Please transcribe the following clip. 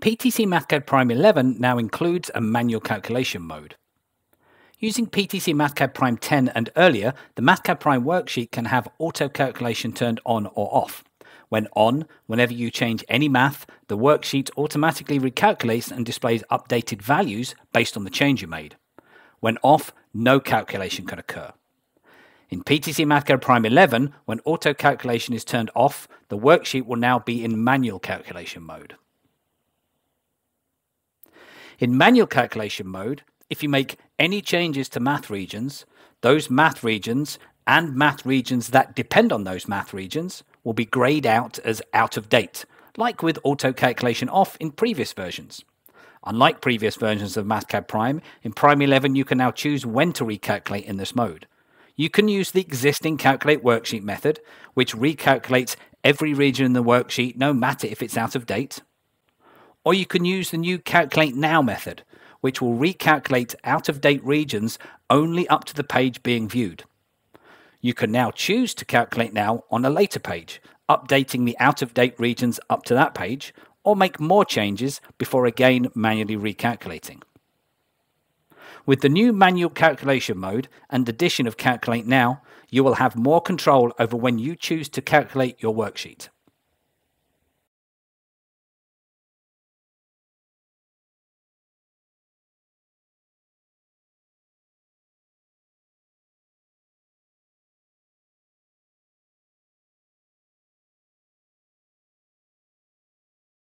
PTC Mathcad Prime 11 now includes a manual calculation mode. Using PTC Mathcad Prime 10 and earlier, the Mathcad Prime worksheet can have auto calculation turned on or off. When on, whenever you change any math, the worksheet automatically recalculates and displays updated values based on the change you made. When off, no calculation can occur. In PTC Mathcad Prime 11, when auto calculation is turned off, the worksheet will now be in manual calculation mode. In manual calculation mode, if you make any changes to math regions, those math regions and math regions that depend on those math regions will be grayed out as out of date, like with auto calculation off in previous versions. Unlike previous versions of Mathcad Prime, in Prime 11 you can now choose when to recalculate in this mode. You can use the existing calculate worksheet method, which recalculates every region in the worksheet no matter if it's out of date. Or you can use the new Calculate Now method, which will recalculate out-of-date regions only up to the page being viewed. You can now choose to calculate now on a later page, updating the out-of-date regions up to that page, or make more changes before again manually recalculating. With the new manual calculation mode and addition of Calculate Now, you will have more control over when you choose to calculate your worksheet.